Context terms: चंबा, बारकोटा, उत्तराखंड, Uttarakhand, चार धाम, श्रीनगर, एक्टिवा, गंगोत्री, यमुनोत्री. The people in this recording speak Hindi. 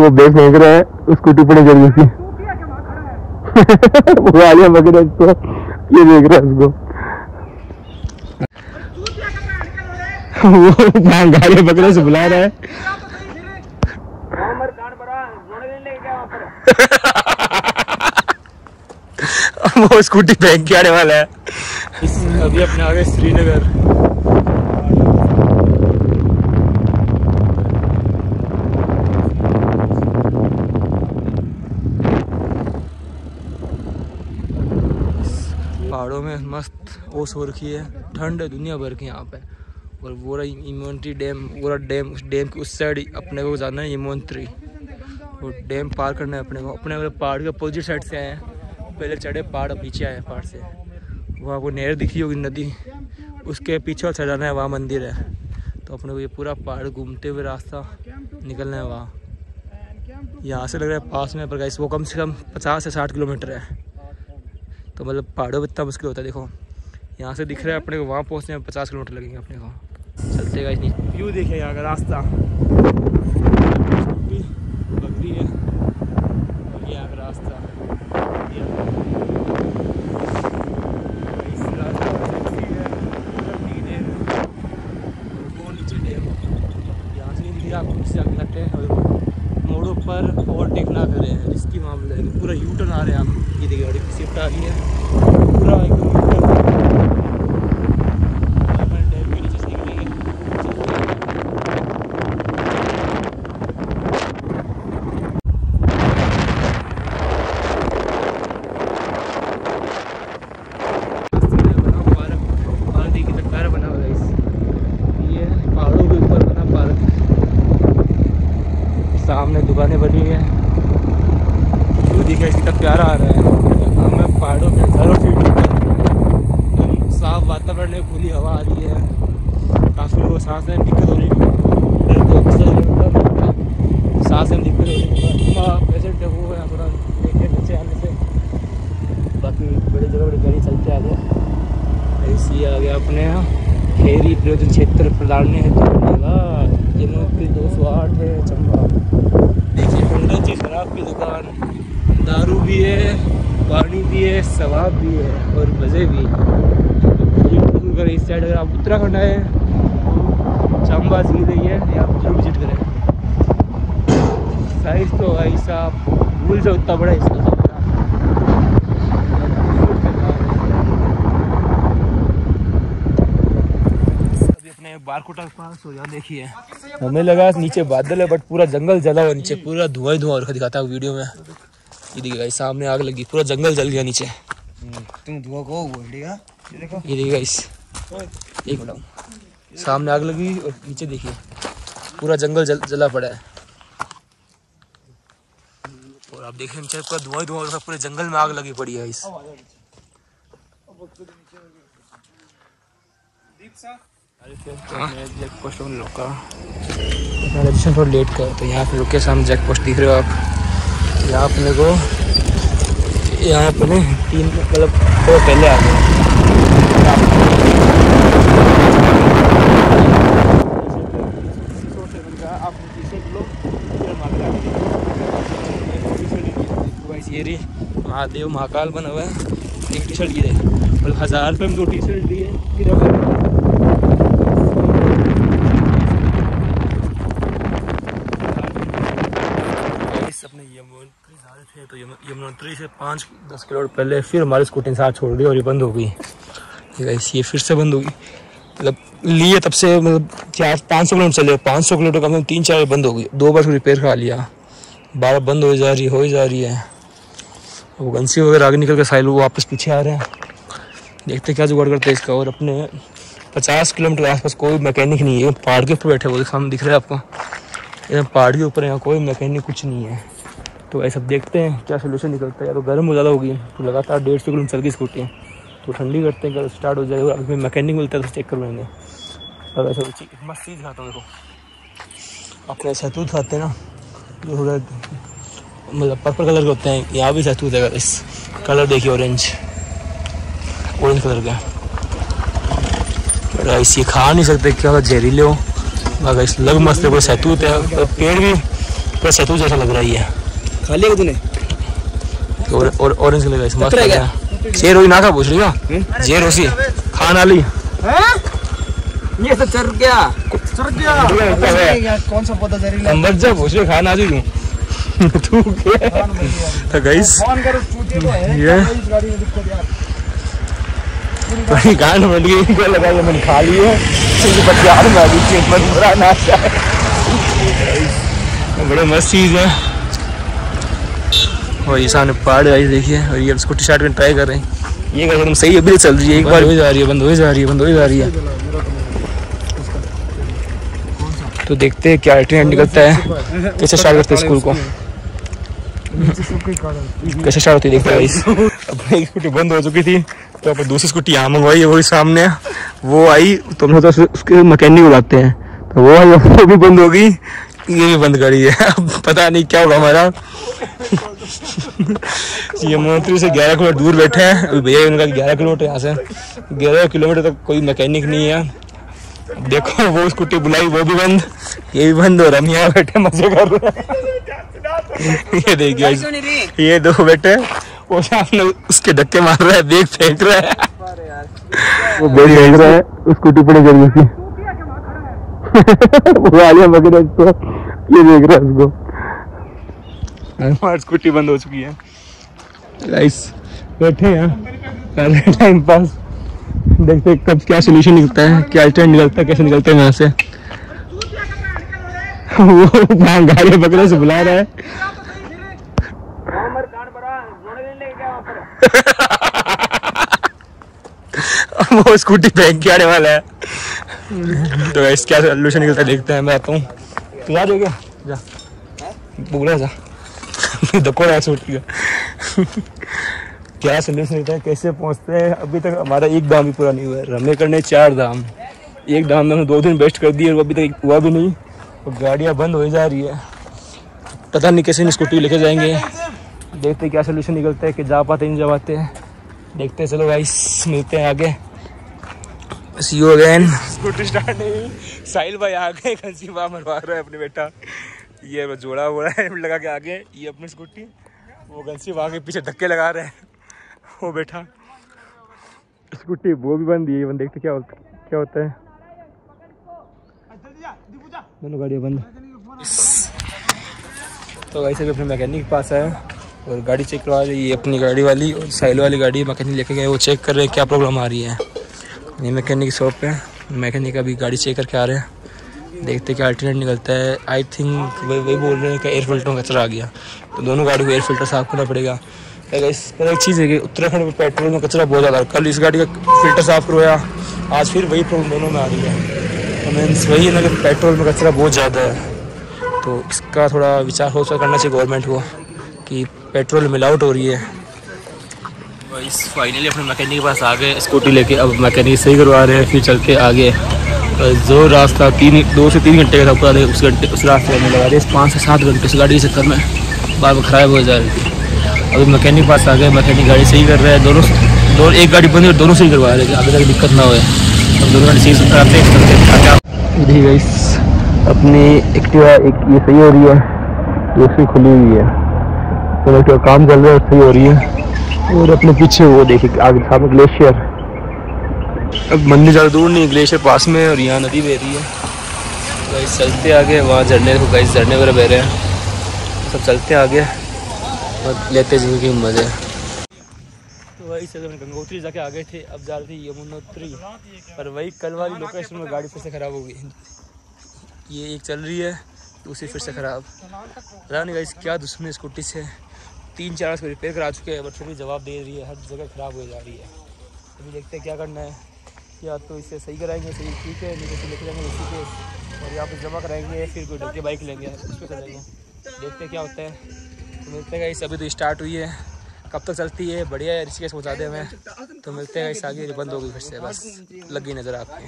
वो ब्रेक फेंक रहा है उसको टिप्पणी कर दी थी वो गालियां बकरा उसको ये देख रहा है उसको वो गालियां बकरा से बुला रहा है वो स्कूटी फेंक के आने वाला है। अभी अपने आगे श्रीनगर पहाड़ों में मस्त ओस हो रखी है, ठंड है दुनिया भर की यहाँ पे। और वो रही यमुनोत्री डैम, वो डैम उस डैम की उस साइड अपने को जाना है यमुनोत्री, वो डैम पार करना है अपने को। अपने पहाड़ के अपोजिट साइड से आए हैं, पहले चढ़े पहाड़ अब नीचे आए पहाड़ से। वहाँ को नहर दिखी होगी नदी, उसके पीछे चढ़ जाना है, वहाँ मंदिर है। तो अपने को ये पूरा पहाड़ घूमते हुए रास्ता निकलना है वहाँ। यहाँ से लग रहा है पास में पर वो कम से कम 50 से 60 किलोमीटर है। तो मतलब पहाड़ों में इतना मुश्किल होता है। देखो यहाँ से दिख रहा है अपने को वहाँ पहुँचने में 50 किलोमीटर लगेंगे अपने को। चलते गाइस नहीं व्यू देखिए यहाँ का रास्ता बकरी है और यहाँ का रास्ता यहाँ से दिख रहा है और मोड़ों पर ओवरटेक ना करें, इसकी मामला है पूरा यू टर्न आ रहे हैं आप। ये देखिए गाड़ी शिफ्ट आ रही है पूरा एकदम डैम के नीचे से निकलेंगे। पार्क बना हुआ है ये पहाड़ों के ऊपर बना पार्क, सामने दुकानें बनी है। देखिए कितना प्यारा आ रहा है हमें पहाड़ों में घरों से एकदम साफ वातावरण है, खुली हवा आ रही है। काफ़ी लोगों को सांस में दिक्कत हो रही है, सांस में दिक्कत हो रही है, पेशेंट है वो है थोड़ा देखे नीचे आने से। बाकी बड़ी जगह बड़ी गाड़ी चलते आ गए। ऐसी आ गया अपने खेरी प्रयोजन क्षेत्र प्रदान है यमुनोत्री 208 है चंबा। देखिए ठंडा चीज शराब की दुकान, दारू भी है, पानी भी है, शवाब भी है और मज़े भी। अगर इस साइड अगर आप उत्तराखंड आए चंबा जिले है यहाँ पर जरूर विजिट करें। साइज तो भाई साहब भूल से उतना बड़ा इसका अभी अपने बारकोटा के पास। यहाँ देखिए हमें लगा नीचे बादल है बट पूरा जंगल जला हुआ नीचे, पूरा धुआं धुआं और दिखाता है वीडियो में। ये देखिए गाइस सामने आग लगी, पूरा जंगल जल गया नीचे। तुम धुआं को बोलिएगा। ये देखिए गाइस एक मिनट, सामने आग लगी और नीचे देखिए पूरा जंगल जला पड़ा है। और आप देखिए नीचे पूरा धुआं धुआं और पूरे जंगल में आग लगी पड़ी है गाइस। जैक पोस्ट हम लोग का थोड़ा लेट कर, तो यहाँ पे रुके सामने जैक पोस्ट दिख रहे हो आप। यहाँ अपने को यहाँ अपने 3 मतलब थोड़ा पहले आ गए ये महादेव महाकाल बना हुआ है। एक टी शर्ट ली है 1000 रुपये में 2 टी शर्ट ली है। तो यमुनोत्री से 5-10 किलोमीटर पहले फिर हमारी स्कूटी साथ छोड़ दी और ये बंद हो गई। ये फिर से बंद हो गई, मतलब लिए तब से मतलब 400-500 किलोमीटर चले, 500 किलोमीटर कम से कम 3-4 बंद हो गई। 2 बार रिपेयर करा लिया, बार बंद हो जा रही है। वो गंसी वगैरह आगे निकल के साइल वो वापस पीछे आ रहे हैं, देखते क्या जुगाड़ करते हैं इसका। और अपने 50 किलोमीटर के आसपास कोई मैकेनिक नहीं है, पहाड़ के ऊपर बैठे वो सामने दिख रहा है आपको, पहाड़ के ऊपर यहाँ कोई मैकेनिक कुछ नहीं है। तो ऐसा देखते हैं क्या सोल्यूशन निकलता है। या तो गर्म हो ज़्यादा होगी, तो लगातार 150 किलोमीटर चल गई स्कूटी, तो ठंडी करते हैं, अगर स्टार्ट हो जाए और अगर मैकेनिक मिलता है तो चेक कर लेंगे। और ऐसा मस्त चीज़ खाता हूँ देखो, अपने सहतूत खाते हैं ना जो थोड़ा मतलब पर्पल कलर के होते हैं, यहाँ भी सहतूत है इस कलर देखिए ऑरेंज कलर का। इसे खा नहीं सकते क्या जहरीले हो, अगर लग मस्त है सहतूत है। पेड़ भी पूरा सतू जैसा लग रही है। खा लिया तूने? और ऑरेंज कलर का इसमें शेर होई ना का पूछ लिया शेर होसी खान वाली ये सब चर गया कौन सा पौधा जहरीला अंबर जा पूछ ले खान आजू तू क्या तो गाइस ये बड़ी गांड बन गई इनको लगा ये मैंने खा ली है इसके बाजार में अभी पेट में बुरा नाश्ता है बड़ा मस्त चीज है। और ये सामने पहाड़ गाइस देखिए और ये इसको टी शर्ट में ट्राई कर रहे हैं ये एकदम सही अभी चल रही है एक बार हो जा रही है बंद हो जा रही है तो देखते हैं क्या ट्रेंड निकलता है कैसे स्टार्ट करते हैं स्कूल को कैसे स्टार्ट होती है देखते हैं गाइस। अपनी स्कूटी बंद हो चुकी थी तो अपन दूसरी स्कूटी यहाँ मंगवाई वही सामने वो आई तो हम सोचा उसके मैकेनिक बुलाते हैं तो वो आई वो भी बंद हो गई ये भी बंद करी है अब पता नहीं क्या होगा हमारा। यमुनोत्री से 11 किलोमीटर दूर बैठे हैं भैया उनका 11 किलोमीटर यहाँ से 11 किलोमीटर तक कोई मैकेनिक नहीं है। देखो वो स्कूटी बुलाई वो भी बंद ये भी बंद और हम यहाँ बैठे मजे कर रहे हैं। ये देखिए ये दो बैठे वो सामने उसके धक्के मार रहा है बैग फेंक रहा है वो बैग फेंक रहा है स्कूटी पड़े कर ये देख रहा है उसको स्कूटी बंद हो चुकी है। गाइस बैठे हैं टाइम पास देखते हैं कब क्या सोल्यूशन निकलता है क्या ट्रेंड निकलता है कैसे निकलते हैं यहाँ से। वो गाड़ी बकरे से बुला रहा है वो स्कूटी फेंक के आने वाला है तो गाइस क्या सोल्यूशन निकलता है देखते हैं। मैं आता हूँ याद हो गया जा बुला जा क्या सोल्यूशन है कैसे पहुंचते हैं अभी तक हमारा एक धाम भी पूरा नहीं हुआ है। रमे करने चार धाम एक धाम में हमने 2 दिन वेस्ट कर दिए और अभी तक हुआ भी नहीं और गाड़ियां बंद हो जा रही है पता नहीं कैसे स्कूटी लेके जाएंगे देखते क्या सोल्यूशन निकलता है कि जा पाते नहीं जा पाते हैं देखते हैं। चलो गाइस मिलते हैं आगे बस यू अगेन। स्कूटी स्टार्ट नहीं साहिल भाई आ गए कंसी बाहर मरवा रहा है अपने बेटा ये जोड़ा हो रहा है लगा के आगे ये अपनी स्कूटी वो गंसी वहाँ के पीछे धक्के लगा रहे हैं वो बैठा स्कूटी वो भी बंद ये बंद देखते क्या होता है दोनों गाड़ियाँ बंद। तो गाइस अभी अपने मैकेनिक के पास आए और गाड़ी चेक करवा रही है अपनी गाड़ी वाली और साइल वाली गाड़ी मैकेनिक लेके गए वो चेक कर रहे हैं क्या प्रॉब्लम आ रही है। ये मैकेनिक शॉप पे मैकेनिक अभी गाड़ी चेक करके आ रहे हैं देखते क्या अल्टरनेट निकलता है। आई थिंक वही बोल रहे हैं कि एयर फिल्टर का कचरा आ गया तो दोनों गाड़ी को एयर फिल्टर साफ़ करना पड़ेगा। इस पर एक चीज़ है कि उत्तराखंड में पेट्रोल में कचरा बहुत ज़्यादा कल इस गाड़ी का फिल्टर साफ़ करवाया आज फिर वही प्रॉब्लम दोनों में आ रही है मीन्स वही है ना कि पेट्रोल में कचरा बहुत ज़्यादा है तो इसका थोड़ा विचार हो सका करना चाहिए गवर्नमेंट को कि पेट्रोल मिलावट हो रही है। इस फाइनली अपने मैकेनिक के पास आ गए स्कूटी लेके अब मैकेनिक सही करवा रहे हैं फिर चल के आगे जो रास्ता 2 से 3 घंटे का था उस रास्ते में लगा रही है 5 से 7 घंटे उस गाड़ी के चक्कर में बार ख़राब हो जा रही थी। अभी मैकेनिक पास आ गए मैकेनिक गाड़ी सही कर रहा है दोनों एक गाड़ी बंद है दोनों सही करवा रहे थे आगे तक दिक्कत ना होए अब दोनों गाड़ी सही कराते हैं। जी गाइस अपनी एक्टिवा एक ये सही हो रही है दूसरी खुली हुई है तो एक्टिवा काम चल रहा है सही हो रही है और अपने पीछे वो देखिए आगे सामने ग्लेशियर अब मंदिर ज़्यादा दूर नहीं ग्लेशियर पास में और यहाँ नदी बह रही है गाइस चलते आगे वहाँ झरने को गाइस झरने वगैरह बह रहे हैं सब चलते आगे और लेते जिंदगी के मज़े। तो वही से गंगोत्री जाके आ गए थे अब जा रही थी यमुनोत्री पर वही कल वाली लोकेशन में गाड़ी फिर से ख़राब हो गई ये एक चल रही है दूसरी फिर से ख़राब पता नहीं गाइस क्या दुश्मनी स्कूटी से 3-4 उसको रिपेयर करा चुके हैं बट फिर भी जवाब दे रही है हर जगह ख़राब हो जा रही है। अभी देखते हैं क्या करना है या तो इसे सही कराएंगे सही ठीक है नहीं तो लेके जाएंगे उसी के और यहाँ पे जमा कराएंगे फिर कोई ढके बाइक लेंगे उस पर चलेंगे देखते हैं क्या होता है। तो मिलते हैं गाइस अभी तो स्टार्ट हुई है कब तक चलती है बढ़िया है रिस्क पहुँचा दे हमें तो मिलते हैं गाइस आगे बंद हो गई फिर से बस लगी नज़र आपकी।